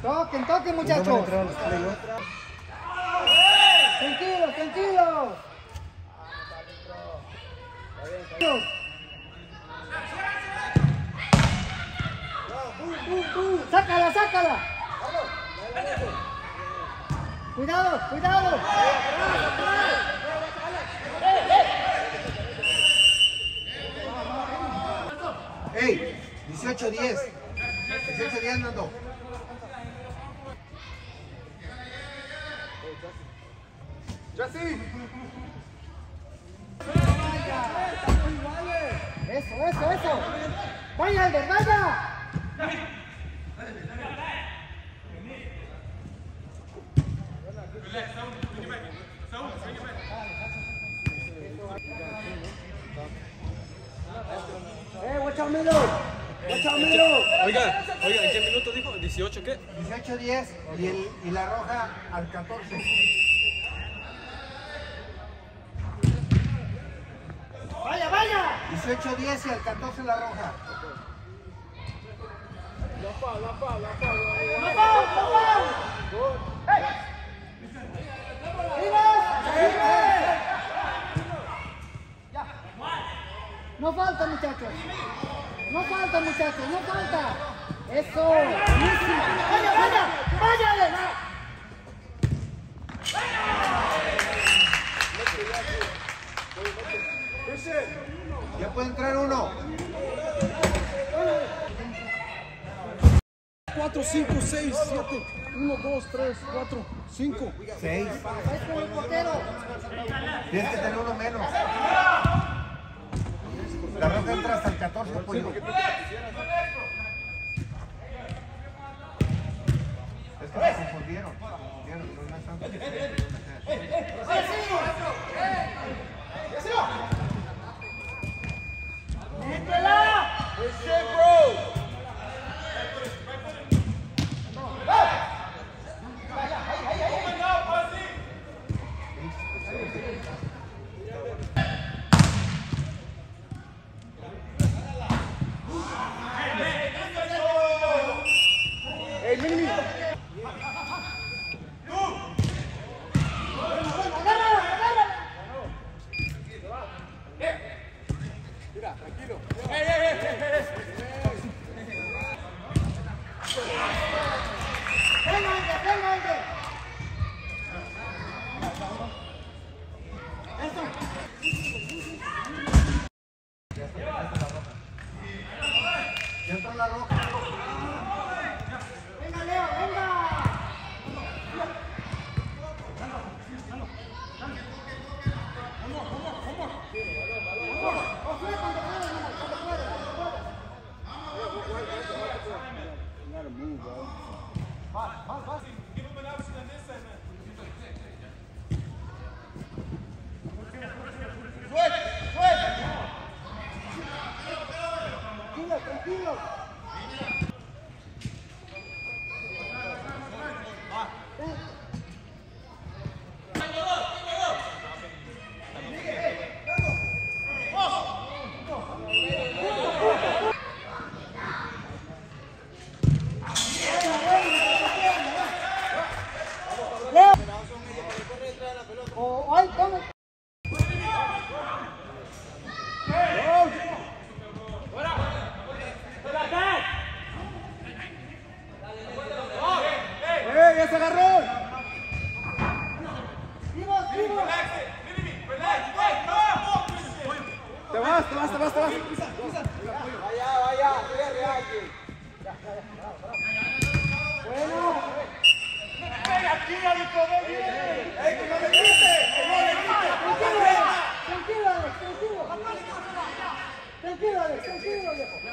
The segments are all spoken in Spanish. Toquen, toquen, muchachos. Tranquilos, tranquilos. Sácala, sácala. Cuidado, cuidado. Ey, 18-10. 18-10, Nando. ¡Jessy! ¡Eso, eso, eso! ¡Vaya, Alder, vaya! ¡Watch out, Melo! ¡Watch out, Melo! Oiga, oiga, ¿en qué minuto dijo? ¿18 qué? 18-10 y la roja al 14. ¡Vaya, vaya! 18-10 y al 14 la roja. La pala, la pala, la pala. ¡La pala, la pala! ¡Ey! ¡Vives! ¡Ya! No falta, muchachos. No falta, muchachos. No falta. ¡Eso! ¡Buenísimo! ¡Vaya, vaya! ¡Váyale! ¡Vaya! Ya puede entrar uno. 4, 5, 6, 7, 1, 2, 3, 4, 5, 6. Vais con el portero. Tienes que tener uno menos. La roja entra hasta el 14, pollo. Es que me confundieron. ¡Métela! ¡Good shit, bro! Tranquilo, Alex, tranquilo, viejo. Ya.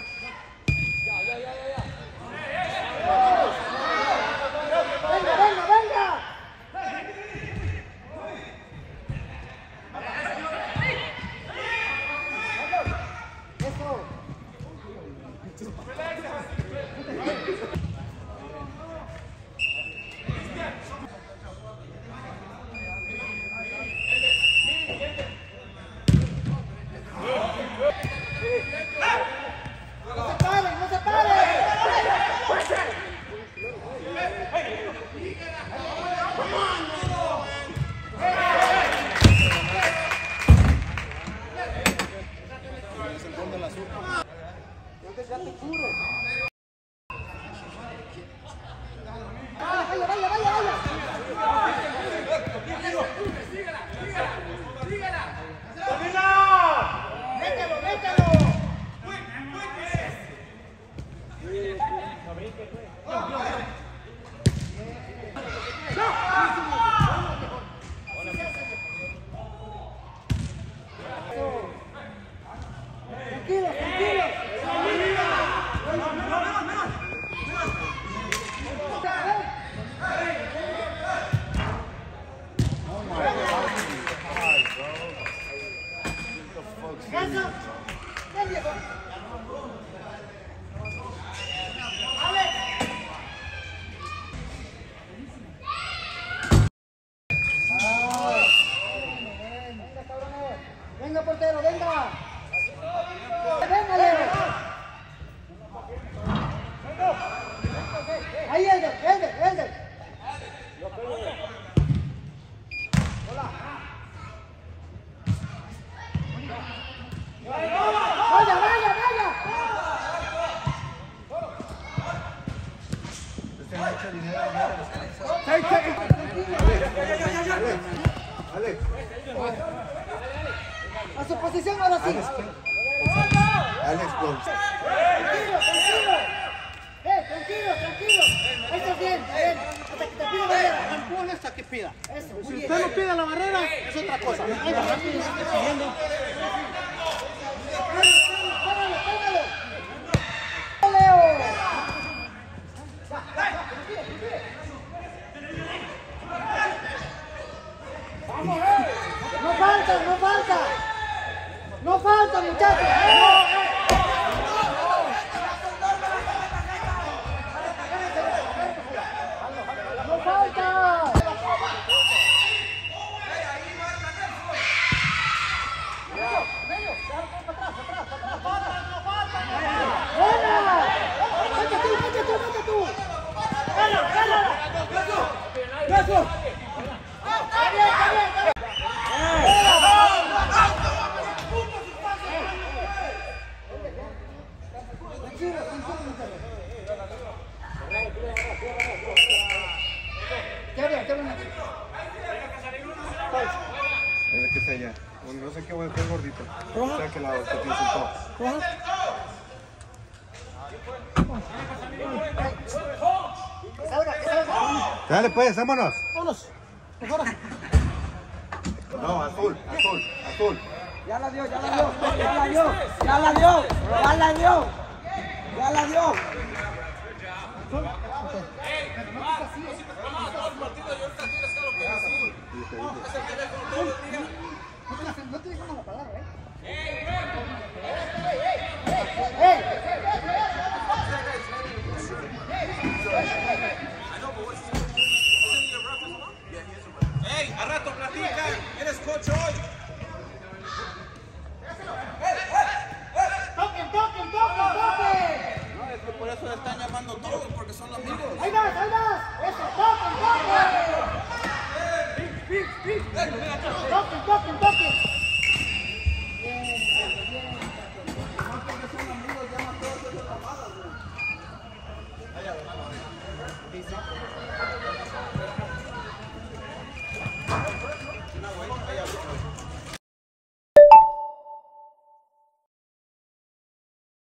Dale pues, vámonos. Vámonos. No, azul. Ya la dio. No te dejamos la palabra, ¡Ey! ¡A rato platica! ¡Eres coach hoy! ¡Toquen! No, es que por eso le están llamando todos, porque son amigos. ¡Ahí vas! ¡Eso! ¡Toquen! ¡Toquen! No, porque son amigos, llaman todos esas llamadas.